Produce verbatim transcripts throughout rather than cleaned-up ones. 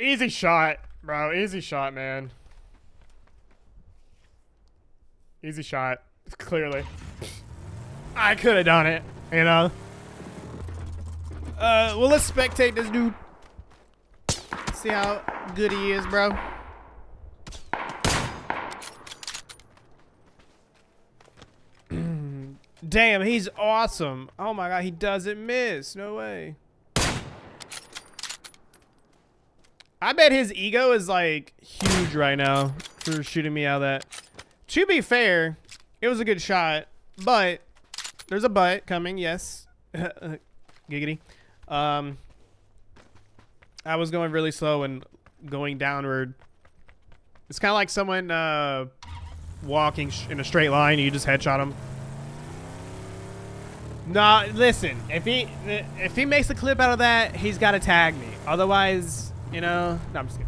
Easy shot, bro. Easy shot, man. Easy shot. Clearly. I could have done it, you know? Uh, well, let's spectate this dude. See how good he is, bro. Damn, he's awesome. Oh my god, he doesn't miss. No way. I bet his ego is like huge right now for shooting me out of that. To be fair, it was a good shot, but there's a but coming. Yes. Giggity. Um, I was going really slow and going downward. It's kind of like someone uh, walking sh in a straight line. You just headshot him. Nah, listen. If he if he makes a clip out of that, he's got to tag me. Otherwise, you know. No, I'm just kidding.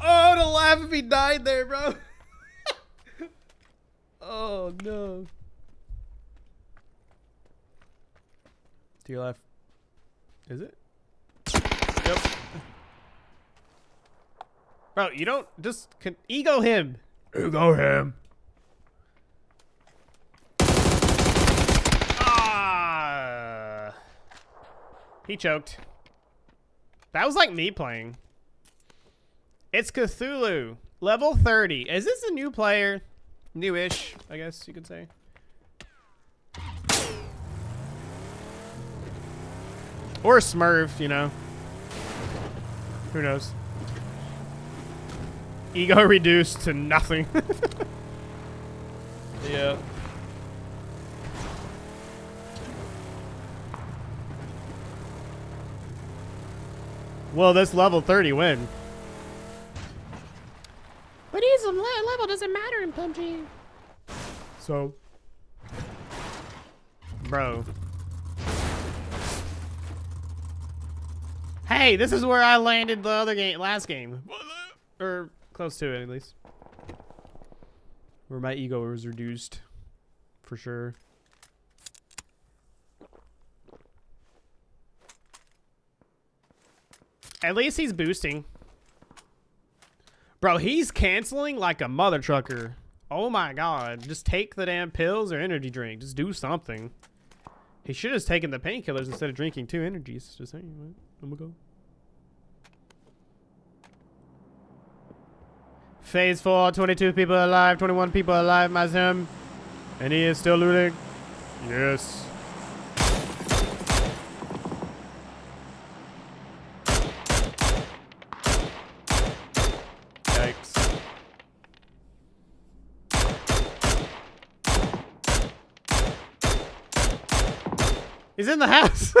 Oh, to laugh if he died there, bro. Oh no. To your left. Is it? Yep. Bro, you don't just can ego him. Ego him. Ah. He choked. That was like me playing. It's Cthulhu. Level thirty. Is this a new player? Newish, I guess you could say. Or Smurf, you know. Who knows? Ego reduced to nothing. Yeah. Well, this level thirty win. But he's a level doesn't matter in P U B G. So. Bro. Hey, this is where I landed the other game, last game, or close to it at least, where my ego was reduced, for sure. At least he's boosting, bro. He's canceling like a mother trucker. Oh my god! Just take the damn pills or energy drink. Just do something. He should have taken the painkillers instead of drinking two energies. Just saying. I'm gonna go. Phase four, twenty-two people alive, twenty-one people alive, my Zim. And he is still looting. Yes. Yikes. He's in the house.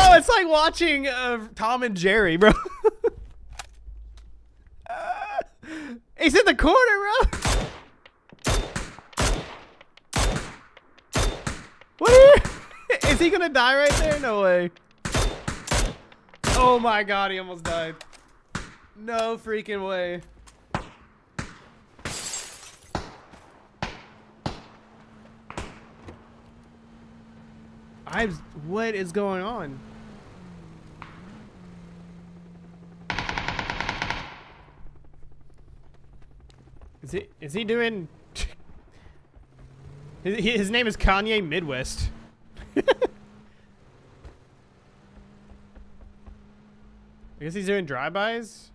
Oh, it's like watching uh, Tom and Jerry, bro. uh, he's in the corner, bro. What? You, is he gonna die right there? No way. Oh my god, he almost died. No freaking way. I'm. What is going on? Is he, is he doing... His name is Kanye Midwest. I guess he's doing drive-bys.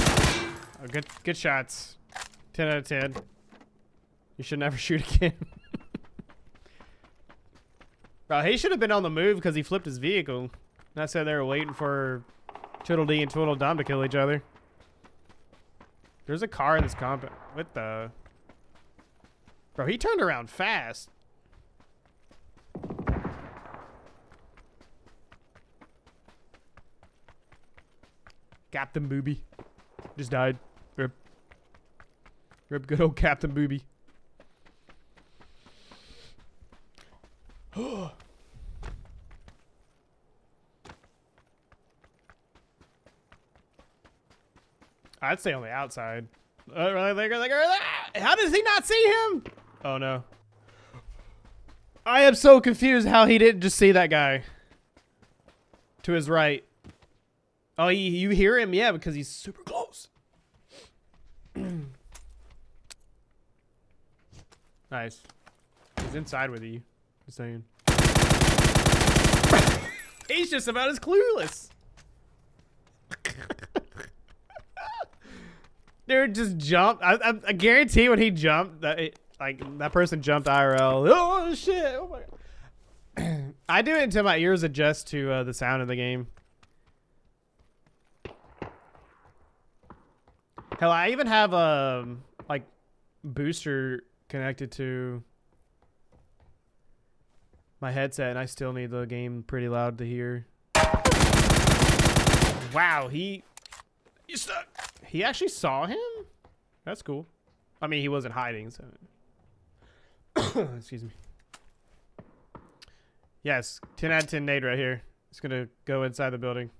Oh, good, good shots. ten out of ten. You should never shoot again. Bro, he should have been on the move because he flipped his vehicle. Not so they were waiting for Tuttle D and Tuttle Dom to kill each other. There's a car in this compound. What the? Bro, he turned around fast. Captain Booby. Just died. Rip. Rip good old Captain Booby. I'd stay on the outside. How does he not see him? Oh no. I am so confused how he didn't just see that guy. To his right. Oh, you hear him? Yeah, because he's super close. Nice. He's inside with you. Just saying. He's just about as clueless. Dude just jumped. I, I, I guarantee when he jumped, that it, like that person jumped I R L. Oh shit! Oh my God. I do it until my ears adjust to uh, the sound of the game. Hell, I even have a um, like booster connected to my headset, and I still need the game pretty loud to hear. Wow, he you stuck. He actually saw him? That's cool. I mean, he wasn't hiding, so. Excuse me. Yes, ten out of ten nade right here. It's gonna go inside the building.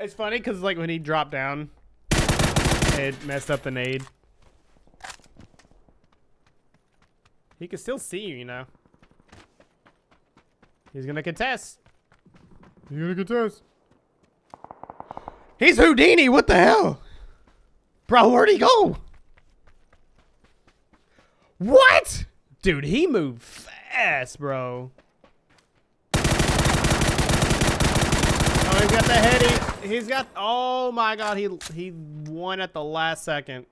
It's funny because like when he dropped down, it messed up the nade. He can still see you, you know. He's gonna contest. He's gonna contest. He's Houdini. What the hell, bro? Where'd he go? What, dude? He moved fast, bro. Oh, he's got the heady. He's got. Oh my God, he he won at the last second,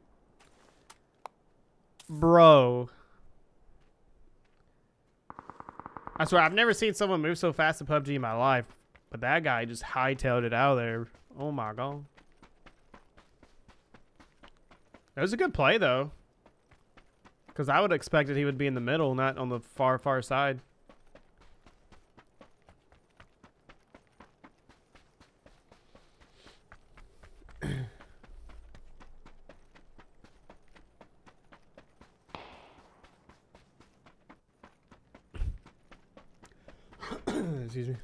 bro. I swear, I've never seen someone move so fast in P U B G in my life, but that guy just hightailed it out of there. Oh my God, that was a good play though, because I would have expected he would be in the middle, not on the far far side. Excuse me.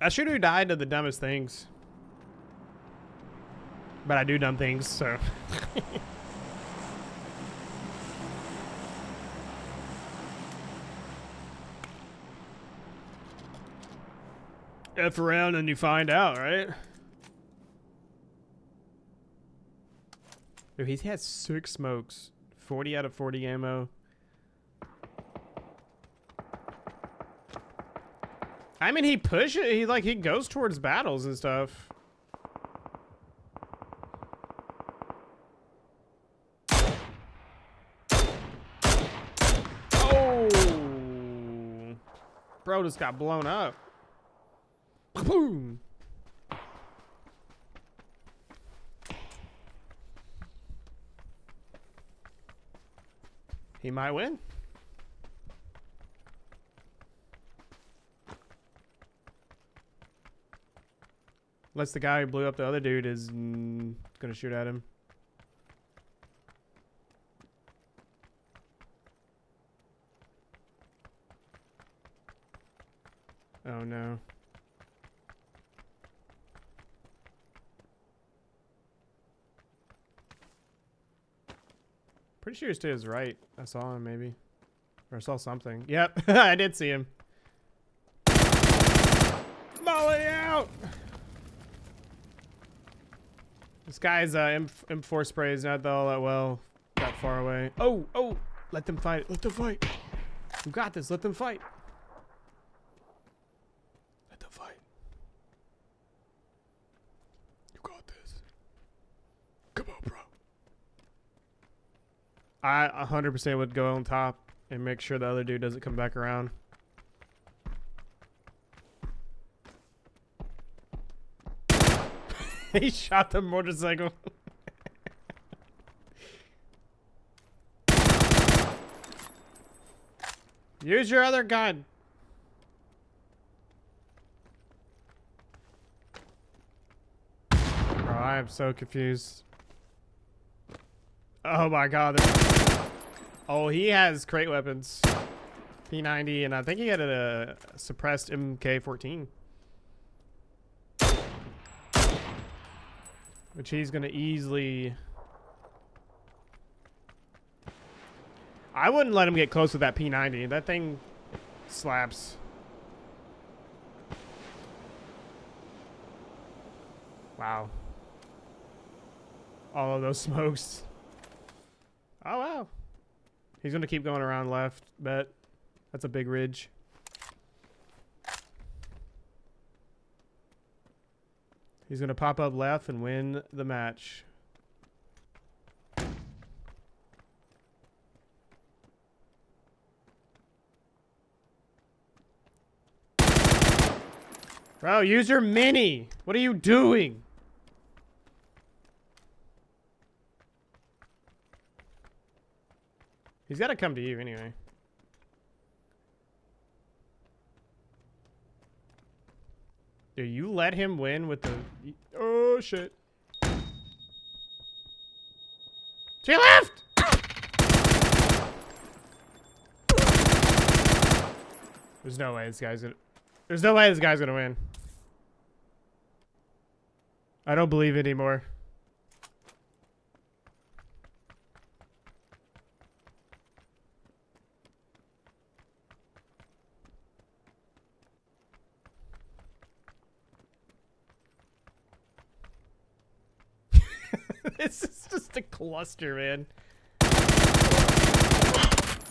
I should have died to the dumbest things. But I do dumb things, so. F around and you find out, right? Dude, he's had six smokes. forty out of forty ammo. I mean, he pushes. He like he goes towards battles and stuff. Oh, bro, just got blown up. Boom. He might win. Unless the guy who blew up the other dude is mm, gonna shoot at him. Oh no. Pretty sure he's to his right. I saw him, maybe. Or I saw something. Yep, I did see him. Molly out! This guy's uh, M four spray is not all that well. That far away. Oh, oh! Let them fight. Let them fight. You got this. Let them fight. Let them fight. You got this. Come on, bro. I one hundred percent would go on top and make sure the other dude doesn't come back around. He shot the motorcycle. Use your other gun. Bro, I am so confused. Oh my god. Oh, he has great weapons. P ninety, and I think he had a suppressed M K fourteen. Which he's gonna easily... I wouldn't let him get close with that P ninety. That thing slaps. Wow. All of those smokes. Oh, wow. He's gonna keep going around left, bet. That's a big ridge. He's gonna pop up left and win the match. Bro, use your mini. What are you doing? He's gotta come to you anyway. Do you let him win with the... Oh, shit. She left! There's no way this guy's gonna... There's no way this guy's gonna win. I don't believe it anymore. This is just a cluster, man.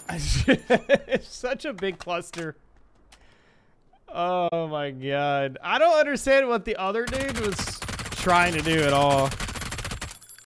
It's such a big cluster. Oh my god. I don't understand what the other dude was trying to do at all.